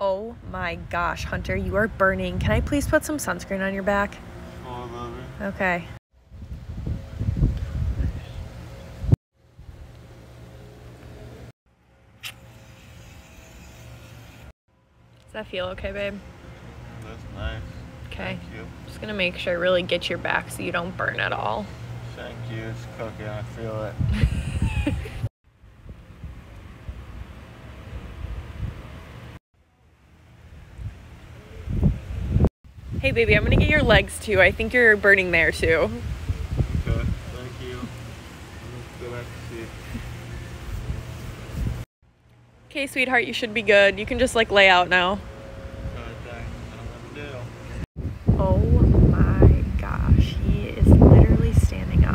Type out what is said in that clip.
Oh my gosh, Hunter, you are burning. Can I please put some sunscreen on your back? Oh, baby. Okay. Does that feel okay, babe? That's nice. Okay. Thank you. Just gonna make sure I really get your back so you don't burn at all. Thank you. It's cooking. I feel it. Hey, baby, I'm gonna get your legs too. I think you're burning there too. Okay, thank you. I'm gonna go back to sleep. Okay, sweetheart, you should be good. You can just like lay out now.